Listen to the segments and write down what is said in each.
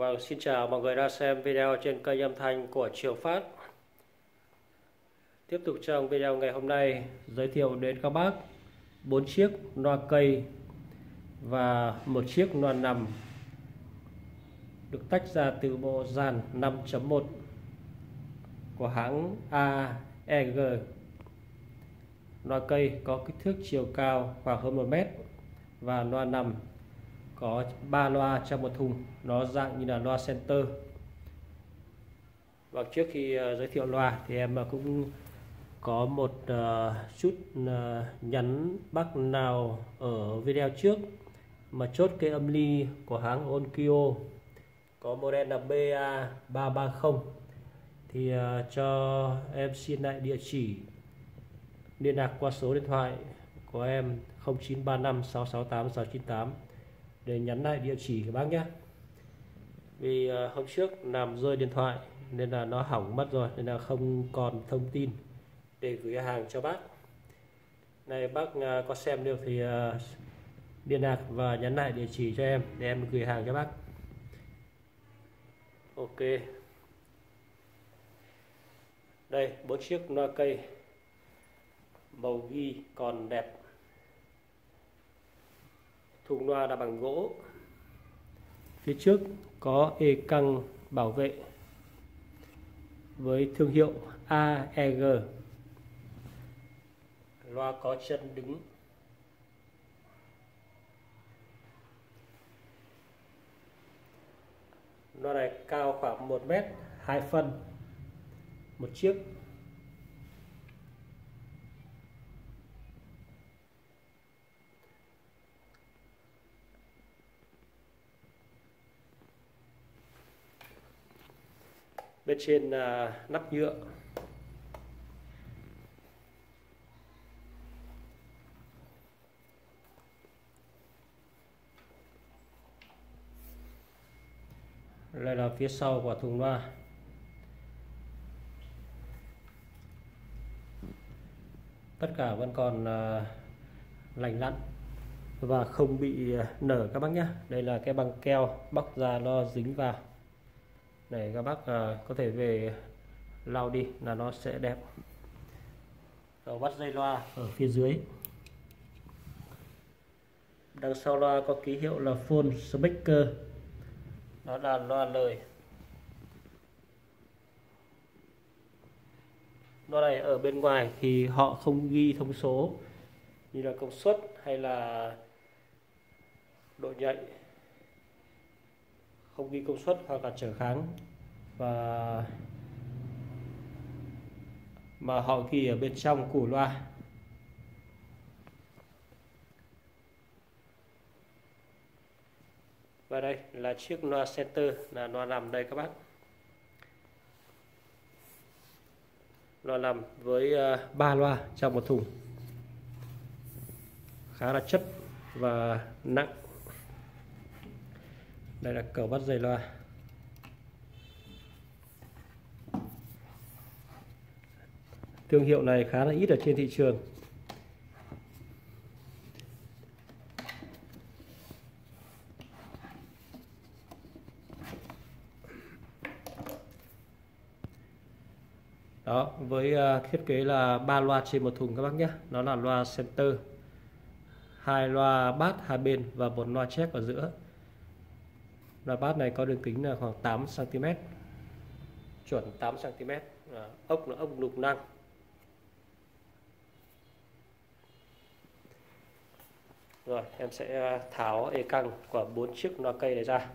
Vâng, xin chào mọi người đã xem video trên kênh âm thanh của Trường Phát. Tiếp tục trong video ngày hôm nay giới thiệu đến các bác 4 chiếc loa cây và một chiếc loa nằm được tách ra từ bộ dàn 5.1 của hãng AEG. Loa cây có kích thước chiều cao khoảng hơn 1 mét và loa nằm có 3 loa trong một thùng, nó dạng như là loa center. Và trước khi giới thiệu loa thì em cũng có một chút nhắn bác nào ở video trước mà chốt cái âm ly của hãng Onkyo có model là BA330 thì cho em xin lại địa chỉ liên lạc qua số điện thoại của em 0935 668 698 để nhắn lại địa chỉ các bác nhé. Vì hôm trước làm rơi điện thoại nên là nó hỏng mất rồi, nên là không còn thông tin để gửi hàng cho bác. Này bác có xem được thì liên lạc và nhắn lại địa chỉ cho em để em gửi hàng cho bác. Ok. Đây, 4 chiếc loa cây màu ghi còn đẹp. Thùng loa là bằng gỗ, phía trước có ê căng bảo vệ với thương hiệu AEG. Loa có chân đứng. Loa này cao khoảng 1 mét, 2 phân một chiếc. Bên trên nắp nhựa. Đây là phía sau của thùng loa. Tất cả vẫn còn lành lặn và không bị nở các bác nhé. Đây là cái băng keo bóc ra nó dính vào. Để các bác có thể về lau đi là nó sẽ đẹp. Đầu bắt dây loa ở phía dưới. Đằng sau loa có ký hiệu là phone speaker. Đó là loa lời. Loa này ở bên ngoài thì họ không ghi thông số như là công suất hay là độ nhạy, không ghi công suất hoặc là trở kháng, và mà họ ghi ở bên trong củ loa. Và đây là chiếc loa center, là loa nằm đây các bác. Loa nằm với 3 loa trong một thùng, khá là chất và nặng. Đây là cầu bắt dây loa. Thương hiệu này khá là ít ở trên thị trường. Đó, với thiết kế là 3 loa trên một thùng các bác nhé. Đó là loa center, 2 loa bass hai bên và 1 loa check ở giữa. Loa bass này có đường kính là khoảng 8 cm, chuẩn 8 cm. Ốc là ốc lục năng. Rồi em sẽ tháo ê căng của 4 chiếc loa cây này ra.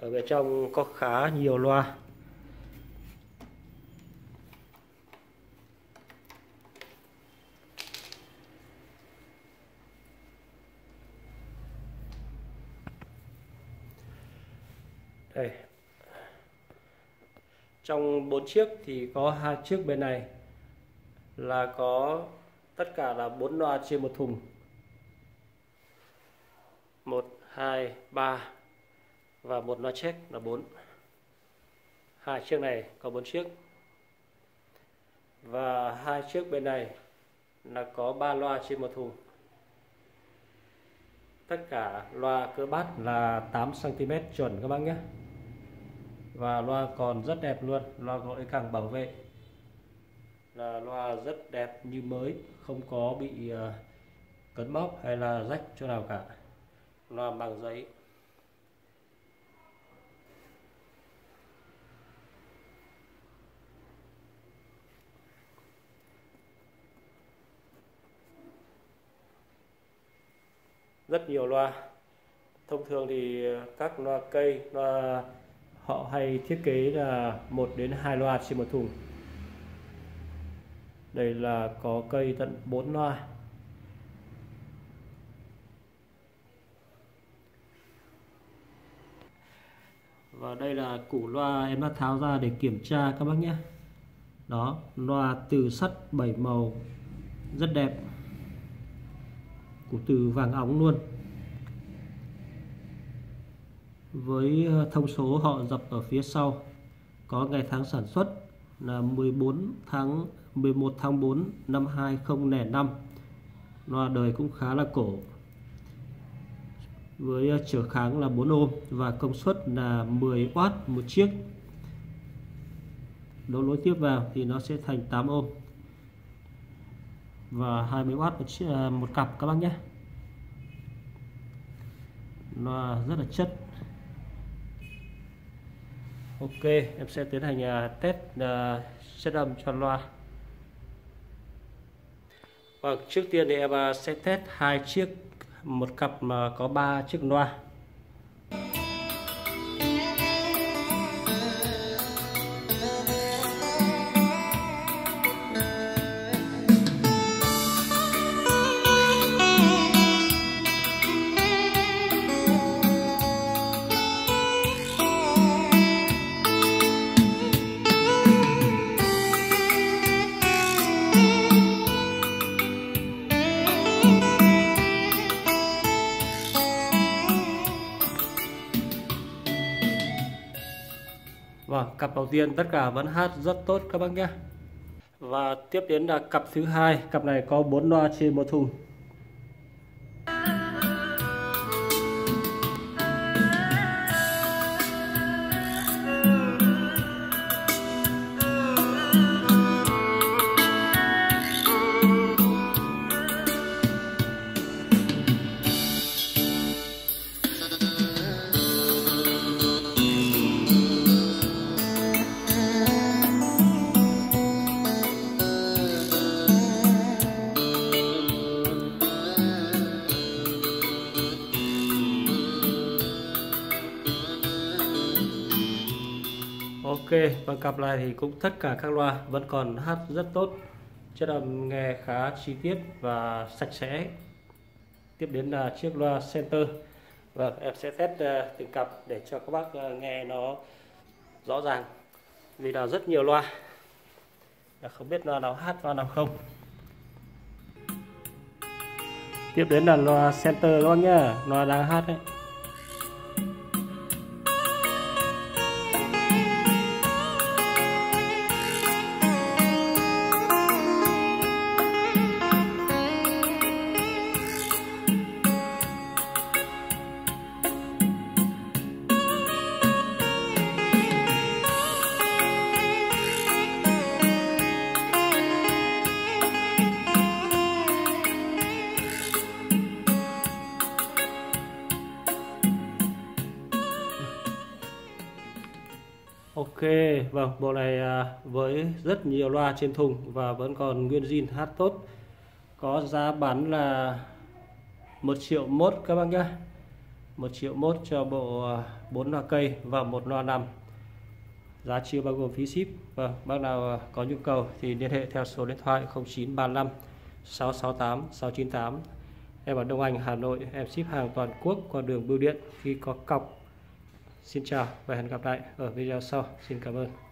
Ở bên trong có khá nhiều loa. Đây, Trong 4 chiếc thì có 2 chiếc bên này là có tất cả là 4 loa trên một thùng. 1, 2, 3 và một loa check là 4. Hai chiếc này có 4 chiếc. Và hai chiếc bên này là có 3 loa trên một thùng. Tất cả loa cỡ bát là 8 cm chuẩn các bác nhé. Và loa còn rất đẹp luôn, loa gọi càng bảo vệ, là loa rất đẹp như mới, không có bị cấn móc hay là rách chỗ nào cả. Loa bằng giấy. Rất nhiều loa. Thông thường thì các loa cây, loa họ hay thiết kế là 1 đến 2 loa trên một thùng. Đây là có cây tận 4 loa. Và đây là củ loa em đã tháo ra để kiểm tra các bác nhé. Đó, loa từ sắt 7 màu rất đẹp. Củ từ vàng óng luôn. Với thông số họ dập ở phía sau, có ngày tháng sản xuất là 11 tháng 4 năm 2005. Loa đời cũng khá là cổ. Với trở kháng là 4 ohm và công suất là 10W một chiếc. Đấu nối tiếp vào thì nó sẽ thành 8 ohm và 20W một cặp các bác nhé. Loa rất là chất. Ok, em sẽ tiến hành test chất âm cho loa. Và trước tiên thì em sẽ test hai chiếc, một cặp mà có 3 chiếc loa. Và cặp đầu tiên tất cả vẫn hát rất tốt các bác nhé. Và tiếp đến là cặp thứ hai, cặp này có 4 loa trên một thùng. Ok, và cặp này thì cũng tất cả các loa vẫn còn hát rất tốt. Chất âm nghe khá chi tiết và sạch sẽ. Tiếp đến là chiếc loa center. Vâng, em sẽ test từng cặp để cho các bác nghe nó rõ ràng. Vì là rất nhiều loa, không biết loa nào hát, loa nào không. Tiếp đến là loa center các bác nhá, loa đang hát đấy. Ok, vâng, bộ này với rất nhiều loa trên thùng và vẫn còn nguyên zin, hát tốt. Có giá bán là 1.100.000 các bác nhé. 1.100.000 cho bộ 4 loa cây và một loa nằm. Giá chưa bao gồm phí ship. Vâng, bác nào có nhu cầu thì liên hệ theo số điện thoại 0935 668 698. Em ở Đông Anh, Hà Nội, em ship hàng toàn quốc qua đường bưu điện khi có cọc. Xin chào và hẹn gặp lại ở video sau. Xin cảm ơn.